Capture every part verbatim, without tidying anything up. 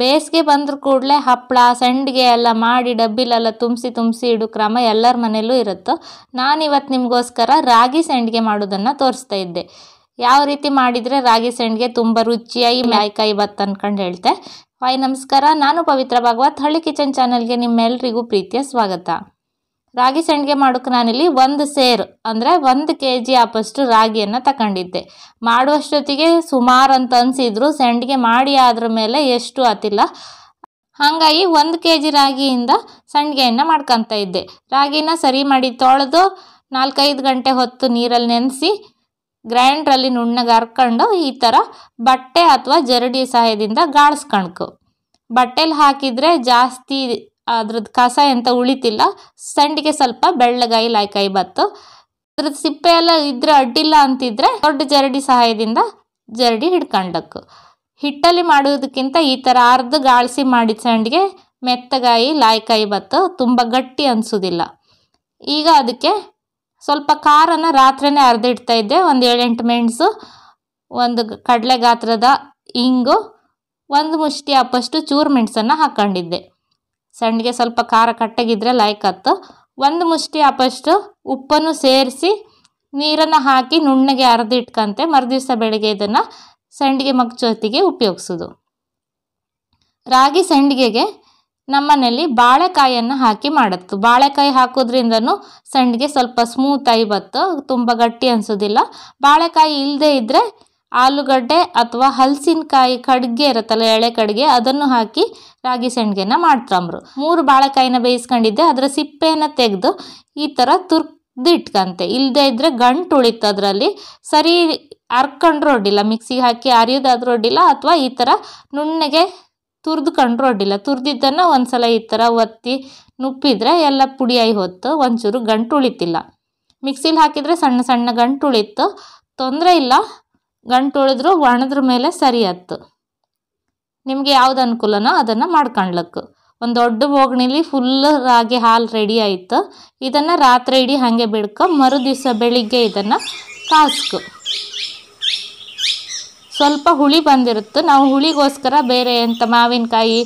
ಬೇಸಿಗೆ ಬಂದ್ರ ಕೂಡಲೇ ಹಪ್ಪಳ ಸಂಡಿಗೆ ಎಲ್ಲ ಮಾಡಿ ಡಬ್ಬಿಲೆಲ್ಲ ತುಂಬಿಸಿ ತುಂಬಿಸಿ ಇಡು ಕ್ರಮ ಎಲ್ಲರ ಮನೆಯಲ್ಲೂ ಇರುತ್ತೆ. ನಾನು ಇವತ್ತು ನಿಮಗೋಸ್ಕರ ರಾಗಿ ಸಂಡಿಗೆ ಮಾಡೋದನ್ನು ತೋರಿಸ್ತಾ ಇದ್ದೆ. ಯಾವ ರೀತಿ ಮಾಡಿದರೆ ರಾಗಿ ಸಂಡಿಗೆ ತುಂಬ ರುಚಿಯಾಗಿ ಮೇಲ್ಕಾಯಿ ಬತ್ತ ಅಂದ್ಕೊಂಡು ಹೇಳ್ತೆ. ಹಾಯ್, ನಮಸ್ಕಾರ. ನಾನು ಪವಿತ್ರ ಭಾಗವತ್, ಹಳ್ಳಿ ಕಿಚನ್ ಚಾನಲ್ಗೆ ನಿಮ್ಮೆಲ್ಲರಿಗೂ ಪ್ರೀತಿಯ ಸ್ವಾಗತ. ರಾಗಿ ಸಂಡಿಗೆ ಮಾಡೋಕೆ ನಾನಿಲ್ಲಿ ಒಂದು ಸೇರು ಅಂದರೆ ಒಂದು ಕೆ ಜಿ ಆಪಷ್ಟು ರಾಗಿಯನ್ನು ತಗೊಂಡಿದ್ದೆ. ಮಾಡುವಷ್ಟೊತ್ತಿಗೆ ಸುಮಾರು ಅಂತ ಅನಿಸಿದ್ರು, ಸಂಡಿಗೆ ಮಾಡಿ ಆದ್ರ ಮೇಲೆ ಎಷ್ಟು ಆತಿಲ್ಲ. ಹಾಗಾಗಿ ಒಂದು ಕೆ ಜಿ ರಾಗಿಯಿಂದ ಸಂಡಿಗೆಯನ್ನು ಮಾಡ್ಕೊತಾ ಇದ್ದೆ. ರಾಗಿನ ಸರಿ ಮಾಡಿ ತೊಳೆದು ನಾಲ್ಕೈದು ಗಂಟೆ ಹೊತ್ತು ನೀರಲ್ಲಿ ನೆನೆಸಿ ಗ್ರೈಂಡ್ರಲ್ಲಿ ನುಣ್ಣಗೆ ಹರ್ಕೊಂಡು ಈ ಥರ ಬಟ್ಟೆ ಅಥವಾ ಜರಡಿ ಸಹಾಯದಿಂದ ಗಾಳಿಸ್ಕೊಳ್ಕು. ಬಟ್ಟೆಲಿ ಹಾಕಿದರೆ ಜಾಸ್ತಿ ಅದ್ರದ್ದು ಕಸ ಎಂತ ಉಳಿತಿಲ್ಲ, ಸಂಡಿಗೆ ಸ್ವಲ್ಪ ಬೆಳ್ಳಗಾಯಿ ಲಾಯ್ಕಾಯಿ ಬತ್ತು. ಅದ್ರದ್ದು ಸಿಪ್ಪೆ ಎಲ್ಲ ಇದ್ರೆ ಅಡ್ಡಿಲ್ಲ ಅಂತಿದ್ರೆ ದೊಡ್ಡ ಜರಡಿ ಸಹಾಯದಿಂದ ಜರಡಿ ಹಿಡ್ಕೊಂಡಕ್ಕು. ಹಿಟ್ಟಲ್ಲಿ ಮಾಡೋದಕ್ಕಿಂತ ಈ ಥರ ಅರ್ಧ ಗಾಳಿಸಿ ಮಾಡಿದ ಸಂಡಿಗೆ ಮೆತ್ತಗಾಯಿ ಲಾಯ್ಕಾಯಿ ಬತ್ತು, ತುಂಬ ಗಟ್ಟಿ ಅನಿಸೋದಿಲ್ಲ. ಈಗ ಅದಕ್ಕೆ ಸ್ವಲ್ಪ ಖಾರನ ರಾತ್ರಿನೇ ಅರ್ಧ ಇಡ್ತಾ ಇದ್ದೆ. ಒಂದು ಏಳೆಂಟು ಮೆಣಸು, ಒಂದು ಕಡಲೆ ಗಾತ್ರದ ಇಂಗು, ಒಂದು ಮುಷ್ಟಿ ಅಪ್ಪಷ್ಟು ಚೂರು ಮೆಣಸನ್ನು ಹಾಕ್ಕೊಂಡಿದ್ದೆ. ಸಂಡಿಗೆ ಸ್ವಲ್ಪ ಖಾರ ಕಟ್ಟಗಿದ್ರೆ ಲಾಯ್ಕತ್ತು. ಒಂದು ಮುಷ್ಟಿ ಅಪ್ಪಷ್ಟು ಉಪ್ಪನ್ನು ಸೇರಿಸಿ ನೀರನ್ನು ಹಾಕಿ ನುಣ್ಣಗೆ ಅರ್ದು ಇಟ್ಕಂತೆ. ಮರುದಿವಸ ಬೆಳಗ್ಗೆ ಇದನ್ನು ಸಂಡಿಗೆ ಮಗ್ಚೊತ್ತಿಗೆ ಉಪಯೋಗಿಸೋದು. ರಾಗಿ ಸಂಡಿಗೆಗೆ ನಮ್ಮನೇಲಿ ಬಾಳೆಕಾಯನ್ನು ಹಾಕಿ ಮಾಡತ್ತು. ಬಾಳೆಕಾಯಿ ಹಾಕೋದ್ರಿಂದನೂ ಸಂಡಿಗೆ ಸ್ವಲ್ಪ ಸ್ಮೂತಾಗಿ ಬತ್ತು, ತುಂಬ ಗಟ್ಟಿ ಅನಿಸೋದಿಲ್ಲ. ಬಾಳೆಕಾಯಿ ಇಲ್ಲದೆ ಇದ್ದರೆ ಆಲೂಗಡ್ಡೆ ಅಥವಾ ಹಲಸಿನಕಾಯಿ ಕಡ್ಗೆ ಇರುತ್ತಲ್ಲ, ಎಳೆ ಕಡ್ಗೆ, ಅದನ್ನು ಹಾಕಿ ರಾಗಿ ಸಂಡಿಗೆನ ಮಾಡ್ತಂಬ್ರು. ಮೂರು ಬಾಳೆಕಾಯಿನ ಬೇಯಿಸ್ಕೊಂಡಿದ್ದೆ. ಅದರ ಸಿಪ್ಪೆಯನ್ನು ತೆಗೆದು ಈ ಥರ ತುರ್ದು ಇಟ್ಕಂತೆ. ಇಲ್ಲದೆ ಇದ್ದರೆ ಗಂಟು ಉಳಿತು. ಅದರಲ್ಲಿ ಸರಿ ಅರ್ಕೊಂಡ್ರೂ ಅಡ್ಡಿಲ್ಲ, ಮಿಕ್ಸಿಗೆ ಹಾಕಿ ಅರಿಯೋದಾದ್ರೂ ಅಡ್ಡಿಲ್ಲ, ಅಥವಾ ಈ ಥರ ನುಣ್ಣಗೆ ತುರ್ದುಕೊಂಡ್ರೂ ಅಡ್ಡಿಲ್ಲ. ತುರ್ದಿದ್ದನ್ನು ಒಂದು ಸಲ ಈ ಥರ ಒತ್ತಿ ನುಪ್ಪಿದ್ರೆ ಎಲ್ಲ ಪುಡಿಯಾಗಿ ಹೊತ್ತು ಒಂಚೂರು ಗಂಟು ಉಳಿತಿಲ್ಲ. ಮಿಕ್ಸಿಲಿ ಹಾಕಿದರೆ ಸಣ್ಣ ಸಣ್ಣ ಗಂಟು ಉಳಿತು, ತೊಂದರೆ ಇಲ್ಲ. ಗಂಟು ಉಳಿದ್ರು ಒಣದ್ರ ಮೇಲೆ ಸರಿ ಆಯ್ತು. ನಿಮಗೆ ಯಾವ್ದು ಅನುಕೂಲನೋ ಅದನ್ನು ಮಾಡ್ಕೊಂಡ್ಲಕ್ಕು. ಒಂದು ದೊಡ್ಡ ಬೋಗಣಿಲಿ ಫುಲ್ ರಾಗಿ ಹಾಲು ರೆಡಿ ಆಯಿತು. ಇದನ್ನು ರಾತ್ರಿ ಇಡೀ ಹಾಗೆ ಬಿಡ್ಕೊ. ಮರು ದಿವಸ ಬೆಳಿಗ್ಗೆ ಇದನ್ನು ಕಾಸ್ಕು. ಸ್ವಲ್ಪ ಹುಳಿ ಬಂದಿರುತ್ತೆ. ನಾವು ಹುಳಿಗೋಸ್ಕರ ಬೇರೆ ಎಂಥ ಮಾವಿನಕಾಯಿ,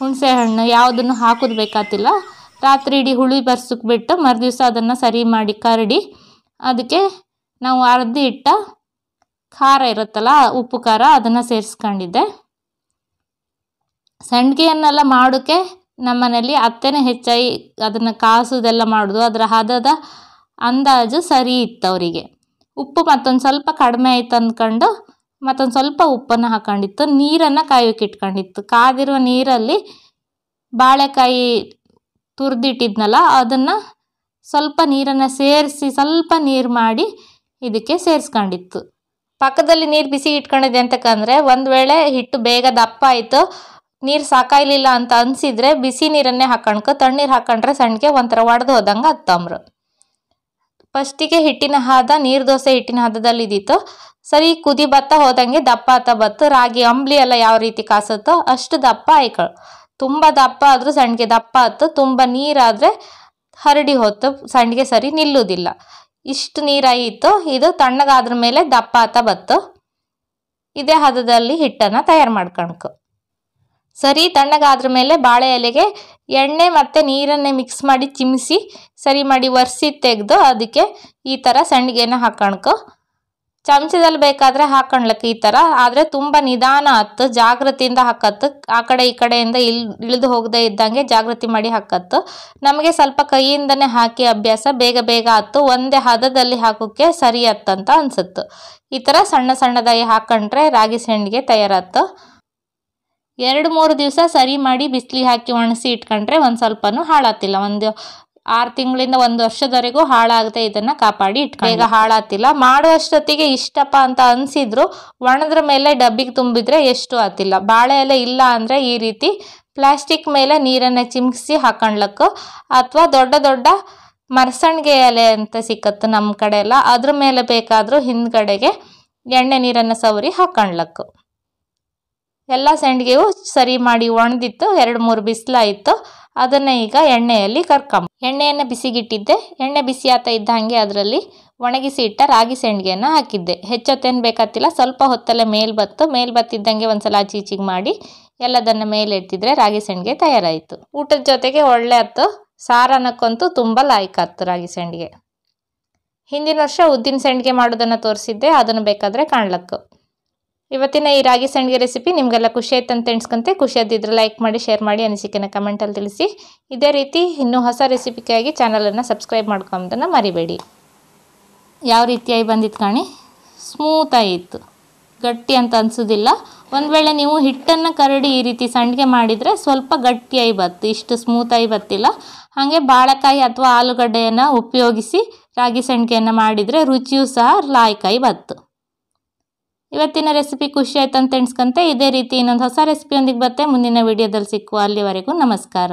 ಹುಣಸೆಹಣ್ಣು ಯಾವುದನ್ನು ಹಾಕೋದು ಬೇಕಾತಿಲ್ಲ. ರಾತ್ರಿ ಇಡೀ ಹುಳಿ ಬರ್ಸಕ್ಕೆ ಬಿಟ್ಟು ಮರುದಿವಸ ಅದನ್ನು ಸರಿ ಮಾಡಿ ಕರಡಿ ಅದಕ್ಕೆ ನಾವು ಅರ್ದು ಇಟ್ಟ ಖಾರ ಇರುತ್ತಲ್ಲ, ಉಪ್ಪು ಖಾರ, ಅದನ್ನು ಸೇರಿಸ್ಕೊಂಡಿದ್ದೆ. ಸಂಡಿಗೆಯನ್ನೆಲ್ಲ ಮಾಡೋಕ್ಕೆ ನಮ್ಮನೇಲಿ ಅತ್ತೆನೇ ಹೆಚ್ಚಾಗಿ ಅದನ್ನು ಕಾಸೋದೆಲ್ಲ ಮಾಡೋದು. ಅದರ ಹದದ ಅಂದಾಜು ಸರಿ ಇತ್ತು ಅವರಿಗೆ. ಉಪ್ಪು ಮತ್ತೊಂದು ಸ್ವಲ್ಪ ಕಡಿಮೆ ಆಯ್ತು ಅಂದ್ಕೊಂಡು ಮತ್ತೊಂದು ಸ್ವಲ್ಪ ಉಪ್ಪನ್ನು ಹಾಕೊಂಡಿತ್ತು. ನೀರನ್ನು ಕಾಯೋಕೆ ಇಟ್ಕೊಂಡಿತ್ತು. ಕಾದಿರುವ ನೀರಲ್ಲಿ ಬಾಳೆಕಾಯಿ ತುರಿದಿಟ್ಟಿದ್ನಲ್ಲ, ಅದನ್ನು ಸ್ವಲ್ಪ ನೀರನ್ನು ಸೇರಿಸಿ ಸ್ವಲ್ಪ ನೀರು ಮಾಡಿ ಇದಕ್ಕೆ ಸೇರಿಸ್ಕೊಂಡಿತ್ತು. ಪಕ್ಕದಲ್ಲಿ ನೀರು ಬಿಸಿ ಇಟ್ಕೊಂಡಿದ್ದೆ ಅಂತಕ್ಕಂದರೆ ಒಂದು ವೇಳೆ ಹಿಟ್ಟು ಬೇಗ ದಪ್ಪ ಆಯಿತು, ನೀರು ಸಾಕಾಯ್ಲಿಲ್ಲ ಅಂತ ಅನಿಸಿದರೆ ಬಿಸಿ ನೀರನ್ನೇ ಹಾಕೊಂಡ್ಕೊ. ತಣ್ಣೀರು ಹಾಕೊಂಡ್ರೆ ಸಂಡಿಗೆ ಒಂಥರ ಒಡೆದು ಹೋದಂಗೆ ಹತ್ತಂಬ್ರು. ಫಸ್ಟಿಗೆ ಹಿಟ್ಟಿನ ಹದ ನೀರು ದೋಸೆ ಹಿಟ್ಟಿನ ಹದದಲ್ಲಿ ಇದ್ದಿತ್ತು. ಸರಿ ಕುದಿ ಭತ್ತ ಹೋದಂಗೆ ದಪ್ಪ ಆತ ಬತ್ತು. ರಾಗಿ ಅಂಬ್ಲಿ ಎಲ್ಲ ಯಾವ ರೀತಿ ಕಾಸುತ್ತೋ ಅಷ್ಟು ದಪ್ಪ ಆಯ್ಕಳು. ತುಂಬ ದಪ್ಪ ಆದರೂ ಸಂಡಿಗೆ ದಪ್ಪ ಆಯ್ತು. ತುಂಬ ನೀರಾದರೆ ಹರಡಿ ಹೊತ್ತು ಸಂಡಿಗೆ ಸರಿ ನಿಲ್ಲುವುದಿಲ್ಲ. ಇಷ್ಟು ನೀರಾಯಿತು. ಇದು ತಣ್ಣಗಾದ್ರ ಮೇಲೆ ದಪ್ಪ ಆತ ಬತ್ತು. ಇದೇ ಹದದಲ್ಲಿ ಹಿಟ್ಟನ್ನು ತಯಾರು ಮಾಡ್ಕೊಳ್ಕು. ಸರಿ ತಣ್ಣಗಾದ್ರ ಮೇಲೆ ಬಾಳೆ ಎಲೆಗೆ ಎಣ್ಣೆ ಮತ್ತು ನೀರನ್ನೇ ಮಿಕ್ಸ್ ಮಾಡಿ ಚಿಮಿಸಿ ಸರಿ ಮಾಡಿ ಒರೆಸಿ ತೆಗೆದು ಅದಕ್ಕೆ ಈ ಥರ ಸಂಡಿಗೆನ ಹಾಕೊಂಡ್ಕು. ಚಮಚದಲ್ಲಿ ಬೇಕಾದರೆ ಹಾಕೊಂಡ್ಲಕ್ಕೆ ಈ ಥರ. ಆದರೆ ತುಂಬ ನಿಧಾನ ಹತ್ತು, ಜಾಗೃತಿಯಿಂದ ಹಾಕತ್ತು. ಆ ಕಡೆ ಈ ಕಡೆಯಿಂದ ಇಲ್ ಇಳಿದು ಹೋಗದೆ ಇದ್ದಂಗೆ ಜಾಗೃತಿ ಮಾಡಿ ಹಾಕತ್ತು. ನಮಗೆ ಸ್ವಲ್ಪ ಕೈಯಿಂದನೇ ಹಾಕಿ ಅಭ್ಯಾಸ, ಬೇಗ ಬೇಗ ಹತ್ತು. ಒಂದೇ ಹದದಲ್ಲಿ ಹಾಕೋಕ್ಕೆ ಸರಿ ಹತ್ತಂತ ಅನಿಸುತ್ತು. ಈ ಥರ ಸಣ್ಣ ಸಣ್ಣದಾಗಿ ಹಾಕೊಂಡ್ರೆ ರಾಗಿ ಸಂಡಿಗೆ ತಯಾರಾಯ್ತು. ಎರಡು ಮೂರು ದಿವಸ ಸರಿ ಮಾಡಿ ಬಿಸಿಲಿಗೆ ಹಾಕಿ ಒಣಸಿ ಇಟ್ಕೊಂಡ್ರೆ ಒಂದು ಸ್ವಲ್ಪನೂ ಹಾಳಾತಿಲ್ಲ. ಒಂದು ಆರು ತಿಂಗಳಿಂದ ಒಂದು ವರ್ಷದವರೆಗೂ ಹಾಳಾಗದೆ ಇದನ್ನು ಕಾಪಾಡಿ ಇಟ್ಕೊಂಡು ಬೇಗ ಹಾಳಾತಿಲ್ಲ. ಮಾಡುವಷ್ಟೊತ್ತಿಗೆ ಇಷ್ಟಪ್ಪ ಅಂತ ಅನಿಸಿದ್ರು ಒಣದ್ರ ಮೇಲೆ ಡಬ್ಬಿಗೆ ತುಂಬಿದರೆ ಎಷ್ಟು ಆತಿಲ್ಲ. ಬಾಳೆ ಎಲೆ ಇಲ್ಲ ಅಂದರೆ ಈ ರೀತಿ ಪ್ಲಾಸ್ಟಿಕ್ ಮೇಲೆ ನೀರನ್ನು ಚಿಮ್ಕಿಸಿ ಹಾಕೊಂಡ್ಲಕ್ಕು, ಅಥವಾ ದೊಡ್ಡ ದೊಡ್ಡ ಮರಸಣಿಗೆ ಎಲೆ ಅಂತ ಸಿಕ್ಕತ್ತು ನಮ್ಮ ಕಡೆ ಎಲ್ಲ, ಅದ್ರ ಮೇಲೆ ಬೇಕಾದರೂ ಹಿಂದ್ಗಡೆಗೆ ಎಣ್ಣೆ ನೀರನ್ನು ಸವರಿ ಹಾಕೊಂಡ್ಲಕ್ಕು. ಎಲ್ಲ ಸಂಡಿಗೆಯೂ ಸರಿ ಮಾಡಿ ಒಣದಿತ್ತು. ಎರಡು ಮೂರು ಬಿಸಿಲಾಯಿತು. ಅದನ್ನು ಈಗ ಎಣ್ಣೆಯಲ್ಲಿ ಕರ್ಕೊಂಬ. ಎಣ್ಣೆಯನ್ನು ಬಿಸಿಗಿಟ್ಟಿದ್ದೆ. ಎಣ್ಣೆ ಬಿಸಿ ಆತ ಇದ್ದ ಹಾಗೆ ಅದರಲ್ಲಿ ಒಣಗಿಸಿ ಇಟ್ಟ ರಾಗಿ ಸಂಡಿಗೆಯನ್ನು ಹಾಕಿದ್ದೆ. ಹೆಚ್ಚೊತ್ತೇನು ಬೇಕಾತಿಲ್ಲ, ಸ್ವಲ್ಪ ಹೊತ್ತಲ್ಲೇ ಮೇಲ್ಬತ್ತು. ಮೇಲ್ಬತ್ತಿದ್ದಂಗೆ ಒಂದು ಸಲ ಆಚೆ ಈಚೆಗೆ ಮಾಡಿ ಎಲ್ಲದನ್ನ ಮೇಲೆ ಇಡ್ತಿದ್ರೆ ರಾಗಿ ಸಂಡಿಗೆ ತಯಾರಾಯಿತು। ಊಟದ ಜೊತೆಗೆ ಒಳ್ಳೆ ಅತ್ತು ಸಾರನಕ್ಕಂತೂ ತುಂಬಾ ಲೈಕ್ ಆತ್ತು ರಾಗಿ ಸಂಡಿಗೆ। ಹಿಂದಿನ ವರ್ಷ ಉದ್ದಿನ ಸಂಡಿಗೆ ಮಾಡೋದನ್ನ ತೋರಿಸಿದ್ದೆ, ಅದನ್ನ ಬೇಕಾದ್ರೆ ಕಾಣಲಕ್ಕು। ಇವತ್ತಿನ ಈ ರಾಗಿ ಸಂಡಿಗೆ ರೆಸಿಪಿ ನಿಮಗೆಲ್ಲ ಖುಷಿ ಆಯ್ತು ಅಂತ ಅನ್ಸ್ಕೊಂತೆ। ಖುಷಿ ಆಗಿದ್ರೆ ಲೈಕ್ ಮಾಡಿ, ಶೇರ್ ಮಾಡಿ, ಅನಿಸಿಕೆನ ಕಮೆಂಟ್ ಅಲ್ಲಿ ತಿಳಿಸಿ। ಇದೇ ರೀತಿ ಇನ್ನೂ ಹೊಸ ರೆಸಿಪಿಗಾಗಿ ಚಾನೆಲ್ ಅನ್ನು ಸಬ್ಸ್ಕ್ರೈಬ್ ಮಾಡ್ಕೊಳ್ಳೋದನ್ನ ಮರಿಬೇಡಿ। ಯಾವ ರೀತಿಯಾಗಿ ಬಂದಿತ್ತು ಕಾಣಿ, ಸ್ಮೂತ್ ಆಗಿತ್ತು, ಗಟ್ಟಿ ಅಂತ ಅನ್ಸೋದಿಲ್ಲ। ಒಂದು ವೇಳೆ ನೀವು ಹಿಟ್ಟನ್ನು ಕರಡಿ ಈ ರೀತಿ ಸಂಡಿಗೆ ಮಾಡಿದರೆ ಸ್ವಲ್ಪ ಗಟ್ಟಿಯಾಗಿ ಬತ್ತು, ಇಷ್ಟು ಸ್ಮೂತಾಗಿ ಬತ್ತಿಲ್ಲ। ಹಾಗೆ ಬಾಳೆಕಾಯಿ ಅಥವಾ ಆಲೂಗಡ್ಡೆಯನ್ನು ಉಪಯೋಗಿಸಿ ರಾಗಿ ಸಂಡಿಗೆಯನ್ನು ಮಾಡಿದರೆ ರುಚಿಯೂ ಸಹ ಲಾಯ್ಕಾಯಿ ಬತ್ತು। ಇವತ್ತಿನ ರೆಸಿಪಿ ಖುಷಿ ಆಯ್ತು ಅಂತ ಅನ್ಸ್ಕೊಂತೆ। ಇದೇ ರೀತಿ ಇನ್ನೊಂದು ಹೊಸ ರೆಸಿಪಿಯೊಂದಿಗೆ ಬತ್ತೆ ಮುಂದಿನ ವಿಡಿಯೋದಲ್ಲಿ ಸಿಕ್ಕುವ, ಅಲ್ಲಿವರೆಗೂ ನಮಸ್ಕಾರ।